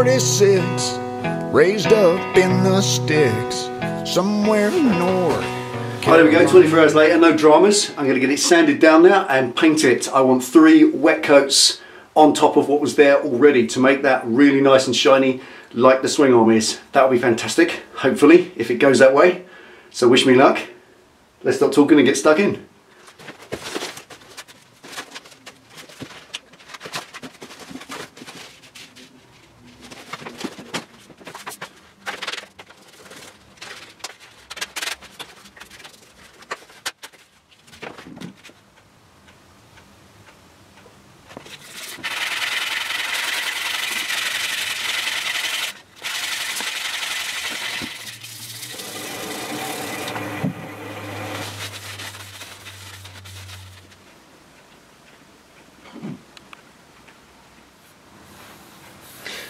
46, raised up in the sticks, somewhere north. Oh, there we go, 24 hours later, no dramas. I'm going to get it sanded down now and paint it. I want 3 wet coats on top of what was there already to make that really nice and shiny like the swing arm is. That'll be fantastic, hopefully, if it goes that way. So wish me luck. Let's stop talking and get stuck in.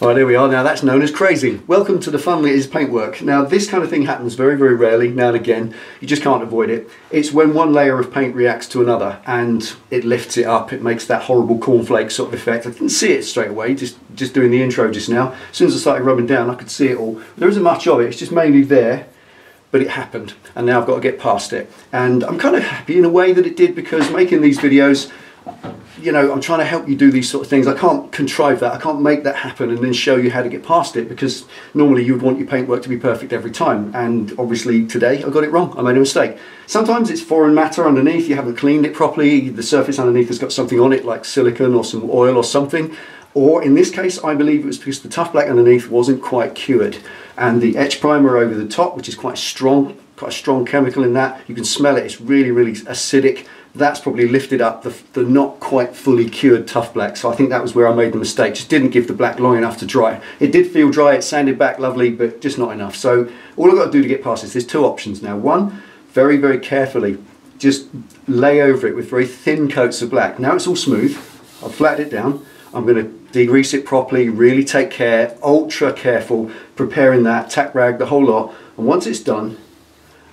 Right, here we are. Now that's known as crazing. Welcome to the fun that is paintwork. Now this kind of thing happens very, very rarely, now and again. You just can't avoid it. It's when one layer of paint reacts to another and it lifts it up. It makes that horrible cornflake sort of effect. I can see it straight away, just doing the intro just now. As soon as I started rubbing down, I could see it all. There isn't much of it, it's just mainly there, but it happened. And now I've got to get past it. And I'm kind of happy in a way that it did, because making these videos, you know, I'm trying to help you do these sort of things. I can't contrive that, I can't make that happen and then show you how to get past it, because normally you'd want your paintwork to be perfect every time, and obviously today I got it wrong, I made a mistake. Sometimes it's foreign matter underneath, you haven't cleaned it properly, the surface underneath has got something on it like silicone or some oil or something, or in this case I believe it was because the tough black underneath wasn't quite cured, and the etch primer over the top, which is quite a strong chemical in that, you can smell it, it's really, really acidic. That's probably lifted up the not quite fully cured tough black, so I think that was where I made the mistake. Just didn't give the black long enough to dry. It did feel dry, it sanded back lovely, but just not enough. So all I've got to do to get past this, there's 2 options now. One, very, very carefully just lay over it with very thin coats of black. Now it's all smooth, I've flattened it down. I'm going to degrease it properly, really take care, ultra careful, preparing that, tack rag, the whole lot, and once it's done,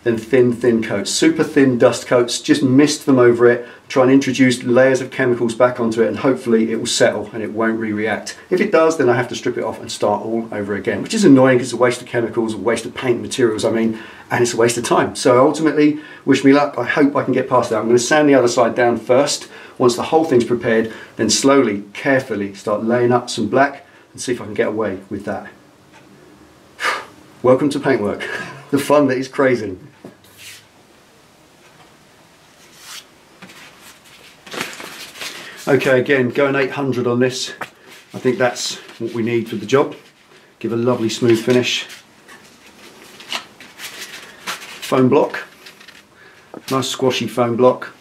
then thin coats, super thin dust coats, just mist them over it, try and introduce layers of chemicals back onto it, and hopefully it will settle and it won't re-react. If it does, then I have to strip it off and start all over again, which is annoying because it's a waste of chemicals, a waste of paint materials, I mean, and it's a waste of time. So ultimately, wish me luck, I hope I can get past that. I'm going to sand the other side down first. Once the whole thing's prepared, then slowly, carefully start laying up some black and see if I can get away with that. Welcome to paintwork, the fun that is crazing. Okay, again, going 800 on this. I think that's what we need for the job. Give a lovely smooth finish. Foam block, nice squashy foam block.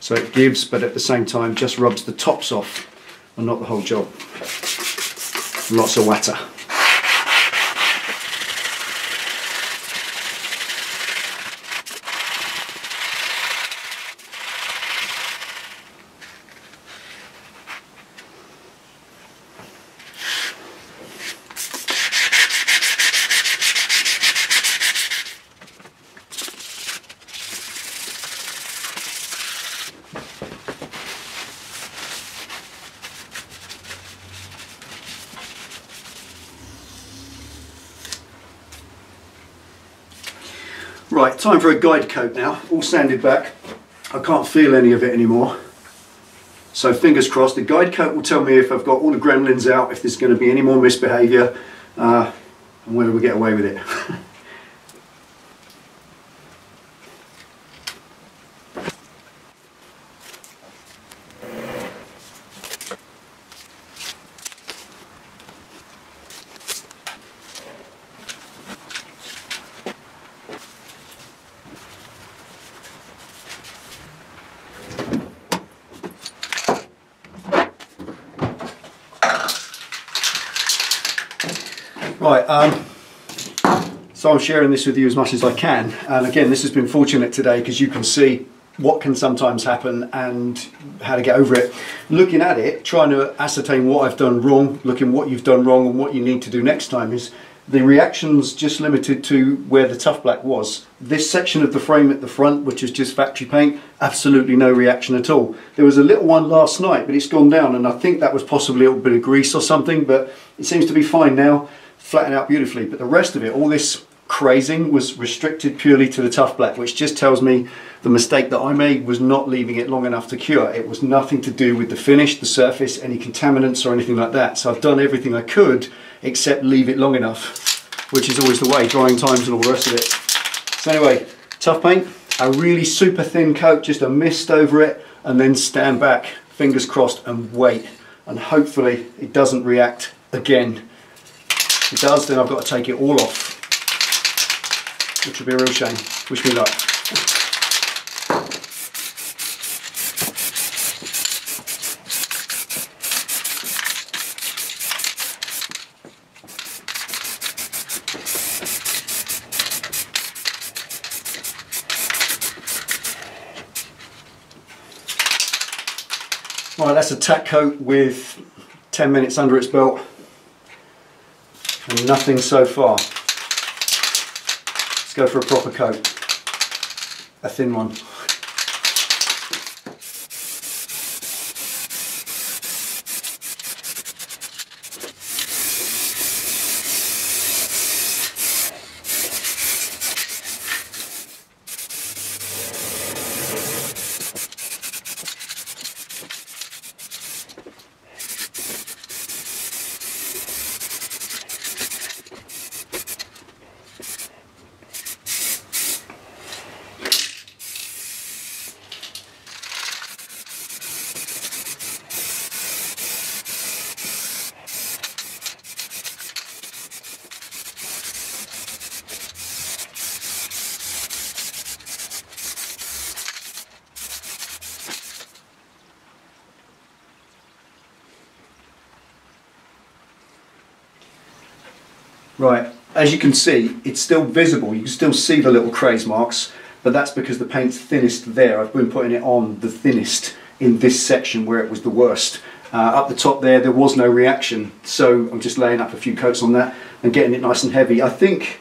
So it gives, but at the same time just rubs the tops off and not the whole job. Lots of water. Right, time for a guide coat now, all sanded back. I can't feel any of it anymore. So fingers crossed, the guide coat will tell me if I've got all the gremlins out, if there's going to be any more misbehaviour, and whether we get away with it. Right, so I'm sharing this with you as much as I can, and again this has been fortunate today because you can see what can sometimes happen and how to get over it. Looking at it, trying to ascertain what I've done wrong, looking what you've done wrong and what you need to do next time is The reaction's just limited to where the tough black was. This section of the frame at the front, which is just factory paint, absolutely no reaction at all. There was a little one last night, but it's gone down, and I think that was possibly a little bit of grease or something, but it seems to be fine now, flattened out beautifully. But the rest of it, all this crazing, was restricted purely to the tough black, which just tells me the mistake that I made was not leaving it long enough to cure. It was nothing to do with the finish, the surface, any contaminants or anything like that. So I've done everything I could except leave it long enough, which is always the way, drying times and all the rest of it. So anyway, tough paint, a really super thin coat, just a mist over it, and then stand back, fingers crossed, and wait, and hopefully it doesn't react again. If it does, then I've got to take it all off, which would be a real shame. Wish me luck. Right, that's a tack coat with 10 minutes under its belt, and nothing so far. Let's go for a proper coat, a thin one. Right, as you can see, it's still visible. You can still see the little craze marks, but that's because the paint's thinnest there. I've been putting it on the thinnest in this section where it was the worst. Up the top there, there was no reaction, so I'm just laying up a few coats on that and getting it nice and heavy. I think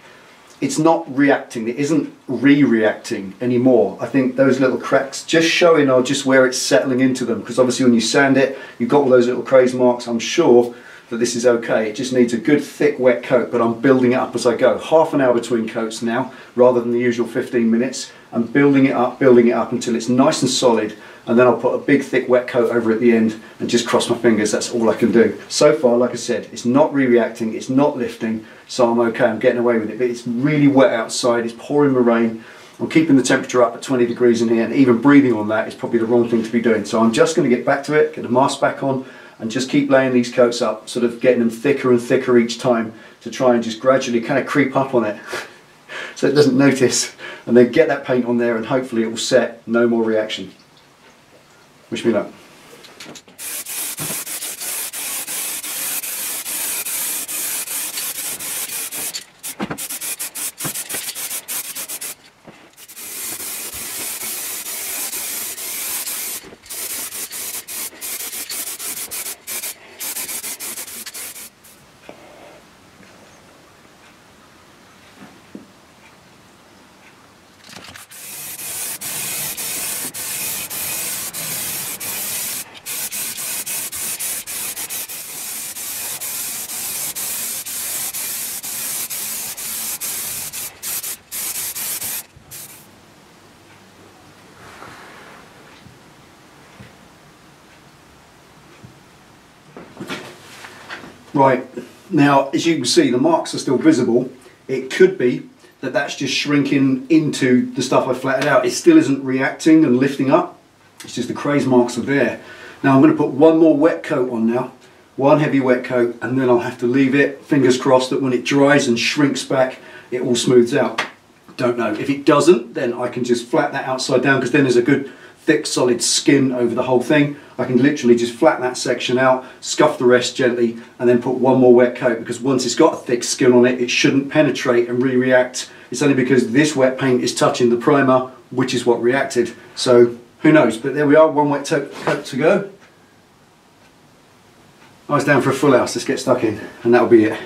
it's not reacting, it isn't re-reacting anymore. I think those little cracks just showing are just where it's settling into them, because obviously when you sand it, you've got all those little craze marks. I'm sure that this is okay. It just needs a good thick wet coat, but I'm building it up as I go. Half an hour between coats now, rather than the usual 15 minutes. I'm building it up until it's nice and solid, and then I'll put a big thick wet coat over at the end and just cross my fingers. That's all I can do. So far, like I said, it's not re-reacting, it's not lifting, so I'm okay, I'm getting away with it. But it's really wet outside, it's pouring with rain. I'm keeping the temperature up at 20 degrees in here, and even breathing on that is probably the wrong thing to be doing. So I'm just going to get back to it, get the mask back on, and just keep laying these coats up, sort of getting them thicker and thicker each time to try and just gradually kind of creep up on it so it doesn't notice, and then get that paint on there and hopefully it will set, no more reaction. Wish me luck. Right, now as you can see, the marks are still visible. It could be that that's just shrinking into the stuff I flattened out. It still isn't reacting and lifting up, it's just the craze marks are there. Now I'm going to put one more wet coat on now, one heavy wet coat, and then I'll have to leave it, fingers crossed, that when it dries and shrinks back, it all smooths out. Don't know. If it doesn't, then I can just flat that outside down, because then there's a good thick solid skin over the whole thing. I can literally just flatten that section out, scuff the rest gently, and then put one more wet coat, because once it's got a thick skin on it, it shouldn't penetrate and re-react. It's only because this wet paint is touching the primer, which is what reacted. So who knows, but there we are, one wet coat to go. I was down for a full house, let's get stuck in, and that'll be it.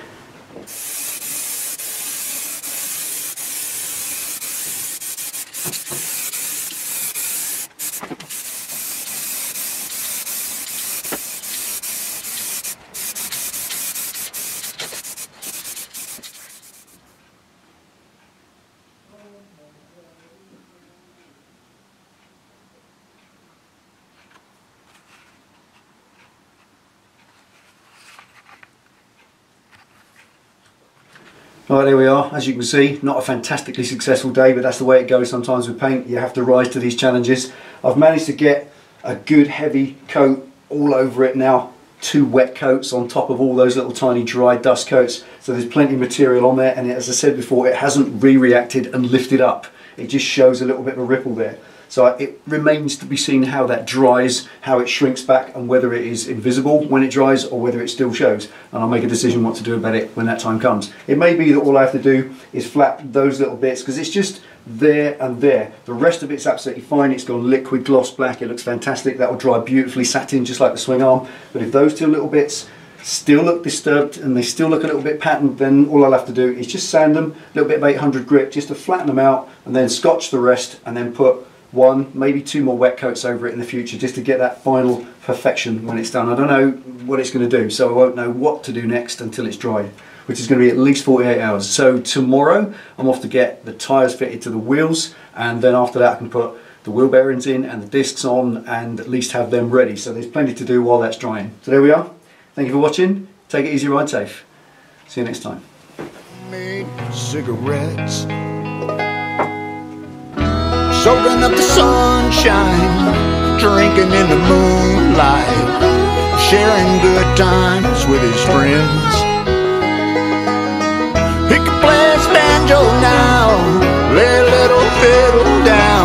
Right, there we are. As you can see, not a fantastically successful day, but that's the way it goes sometimes with paint. You have to rise to these challenges. I've managed to get a good heavy coat all over it now, 2 wet coats on top of all those little tiny dry dust coats, so there's plenty of material on there, and as I said before, it hasn't re-reacted and lifted up. It just shows a little bit of a ripple there. So it remains to be seen how that dries, how it shrinks back, and whether it is invisible when it dries or whether it still shows. And I'll make a decision what to do about it when that time comes. It may be that all I have to do is flap those little bits, because it's just there and there. The rest of it's absolutely fine. It's gone liquid gloss black. It looks fantastic. That will dry beautifully satin, just like the swing arm. But if those 2 little bits still look disturbed and they still look a little bit patterned, then all I'll have to do is just sand them, a little bit of 800 grit, just to flatten them out, and then scotch the rest, and then put 1, maybe 2 more wet coats over it in the future, just to get that final perfection when it's done. I don't know what it's going to do, so I won't know what to do next until it's dried, which is going to be at least 48 hours. So tomorrow I'm off to get the tyres fitted to the wheels, and then after that I can put the wheel bearings in and the discs on, and at least have them ready. So there's plenty to do while that's drying. So there we are. Thank you for watching. Take it easy, ride safe. See you next time. Made cigarettes, soaking up the sunshine, drinking in the moonlight, sharing good times with his friends. He can play his banjo now, lay a little fiddle down.